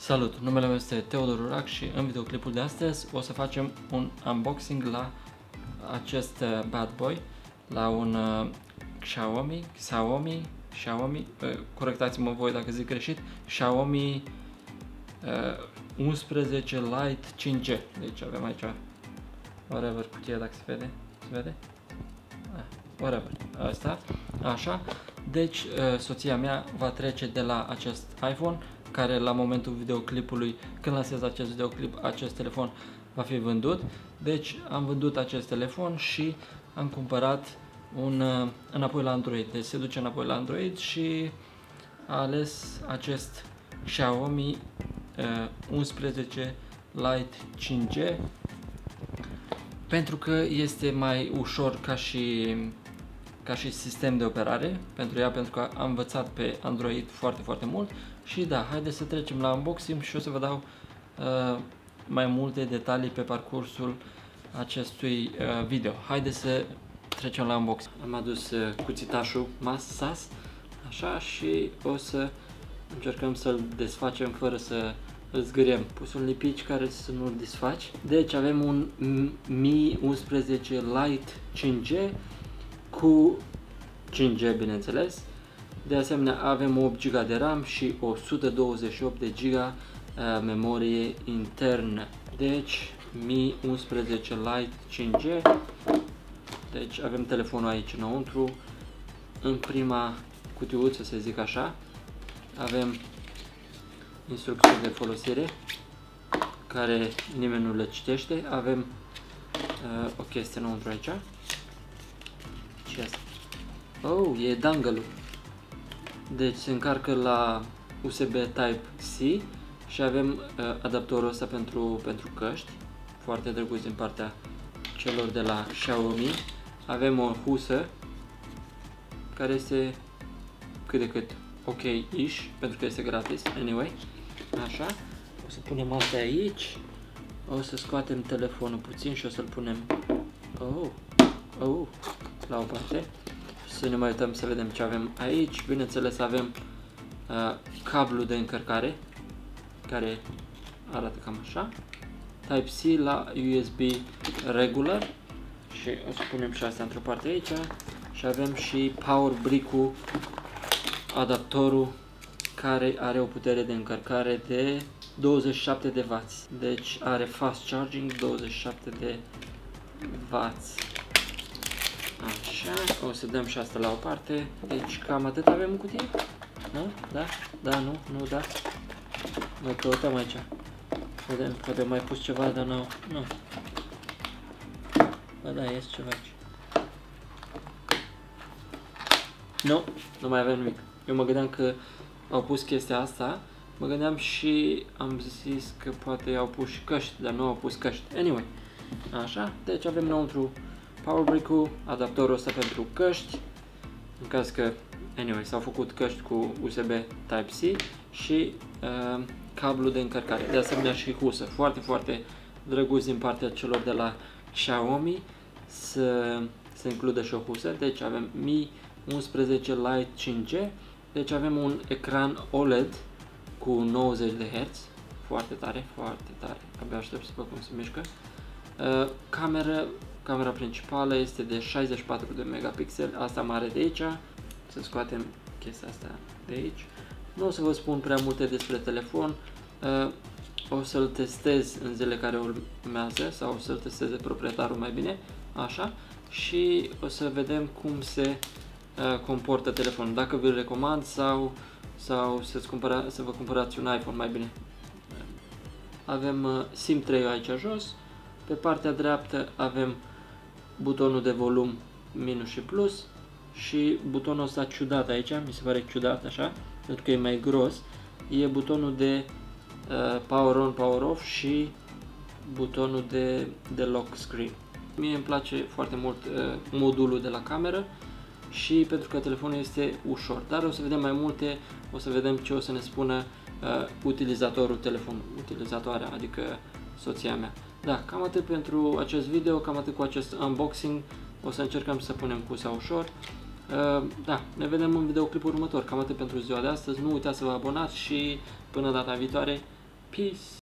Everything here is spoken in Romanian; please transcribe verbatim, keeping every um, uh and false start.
Salut! Numele meu este Teodor Urac și în videoclipul de astăzi o să facem un unboxing la acest bad boy, la un uh, Xiaomi, Xiaomi, Xiaomi, uh, corectați-mă voi dacă zic greșit, Xiaomi uh, unsprezece Lite cinci G. Deci avem aici whatever, cutie dacă se vede, se vede? Whatever, asta, așa. Deci uh, soția mea va trece de la acest iPhone, care la momentul videoclipului, când lansez acest videoclip, acest telefon va fi vândut. Deci am vândut acest telefon și am cumpărat un uh, înapoi la Android. Deci se duce înapoi la Android și a ales acest Xiaomi uh, unsprezece Lite cinci G pentru că este mai ușor ca și ca și sistem de operare pentru ea, pentru că am învățat pe Android foarte, foarte mult. Și da, haideți să trecem la unboxing și o să vă dau uh, mai multe detalii pe parcursul acestui uh, video. Haideți să trecem la unboxing. Am adus uh, cuțitașul Massas, așa, și o să încercăm să-l desfacem fără să îl zgâriem. Pus un lipici care să nu-l desfaci. Deci avem un Mi unsprezece Lite cinci G cu cinci G, bineînțeles. De asemenea avem opt giga de RAM și o sută douăzeci și opt de giga memorie internă. Deci Mi unsprezece Lite cinci G. Deci avem telefonul aici înăuntru. În prima cutiuță, să zic așa, avem instrucțiuni de folosire care nimeni nu le citește. Avem uh, o chestie înăuntru aici. Ce asta? Oh, e dangle-ul. Deci se încarcă la U S B Type C și avem uh, adaptorul ăsta pentru, pentru căști, foarte drăguț din partea celor de la Xiaomi. Avem o husă care este cât de cât ok-ish, pentru că este gratis, anyway. Așa, o să punem asta aici, o să scoatem telefonul puțin și o să-l punem oh, oh, la o parte. Să ne mai uităm să vedem ce avem aici. Bineînțeles avem uh, cablul de încărcare care arată cam așa, Type-C la U S B regular, și o să punem și asta într-o parte aici, și avem și power brick-ul, adaptorul care are o putere de încărcare de douăzeci și șapte de wați. Deci are fast charging douăzeci și șapte de wați. Așa, o să dăm și asta la o parte. Deci cam atât avem în cutie. Nu? Da? Da, nu? Nu, da? Mai căutăm aici. Vedem, poate mai pus ceva, dar nu. Nu. Ba da, este ceva aici. Nu, nu mai avem nimic. Eu mă gândeam că au pus chestia asta. Mă gândeam și am zis că poate au pus și căști, dar nu au pus căști. Anyway. Așa, deci avem înăuntru power brick-ul, adaptorul ăsta pentru căști, în caz că, anyway, s-au făcut căști cu U S B Type-C și uh, cablul de încărcare, de asemenea și husă, foarte, foarte drăguț din partea celor de la Xiaomi să se includă și o husă. Deci avem Mi unsprezece Lite cinci G, deci avem un ecran O L E D cu nouăzeci de herți, foarte tare, foarte tare, abia aștept să văd cum se mișcă. Uh, camera Camera principală este de șaizeci și patru de megapixeli, asta mare de aici. Să scoatem chestia asta de aici. Nu o să vă spun prea multe despre telefon, o să-l testez în zilele care urmează, sau o să-l testeze proprietarul mai bine, așa, și o să vedem cum se comportă telefonul, dacă vi-l recomand sau, sau să-ți cumpăra, să vă cumpărați un iPhone mai bine. Avem SIM trei aici jos. Pe partea dreaptă avem butonul de volum minus și plus și butonul ăsta ciudat aici, mi se pare ciudat așa, pentru că e mai gros, e butonul de uh, power on, power off și butonul de, de lock screen. Mie îmi place foarte mult uh, modulul de la cameră și pentru că telefonul este ușor, dar o să vedem mai multe, o să vedem ce o să ne spună uh, utilizatorul telefonului, utilizatoarea, adică soția mea. Da, cam atât pentru acest video, cam atât cu acest unboxing, o să încercăm să punem cusa ușor. Da, ne vedem în videoclipul următor, cam atât pentru ziua de astăzi, nu uitați să vă abonați și până data viitoare, Peace.